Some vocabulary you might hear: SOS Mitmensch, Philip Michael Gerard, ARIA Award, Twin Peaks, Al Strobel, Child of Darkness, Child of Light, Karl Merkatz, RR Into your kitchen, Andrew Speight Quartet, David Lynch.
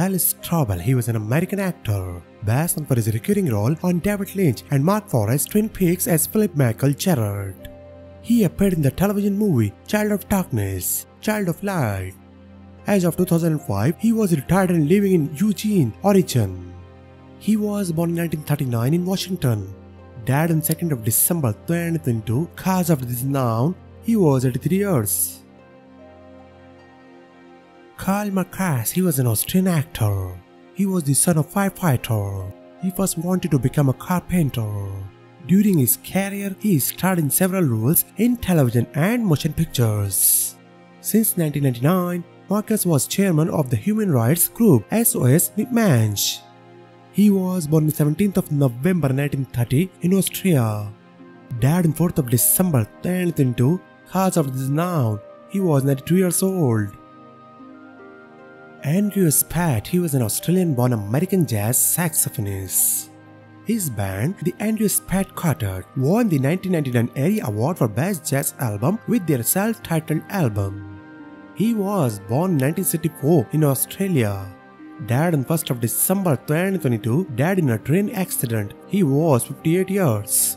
Al Strobel. He was an American actor, best known for his recurring role on David Lynch and Mark Forrest's Twin Peaks as Philip Michael Gerard. He appeared in the television movie Child of Darkness, Child of Light. As of 2005, he was retired and living in Eugene, Oregon. He was born in 1939 in Washington. Died on 2nd of December 2022, cause of this now, he was 83 years. Karl Merkatz, he was an Austrian actor. He was the son of a firefighter. He first wanted to become a carpenter. During his career, he starred in several roles in television and motion pictures. Since 1999, Merkatz was chairman of the human rights group SOS Mitmensch. He was born on 17th of November 1930 in Austria. Died on 4th of December 2022, cause of this now, he was 92 years old. Andrew Speight, he was an Australian-born American jazz saxophonist. His band, the Andrew Speight Quartet, won the 1999 ARIA Award for Best Jazz Album with their self-titled album. He was born in 1964 in Australia. Died on 1st of December 2022, died in a train accident. He was 58 years.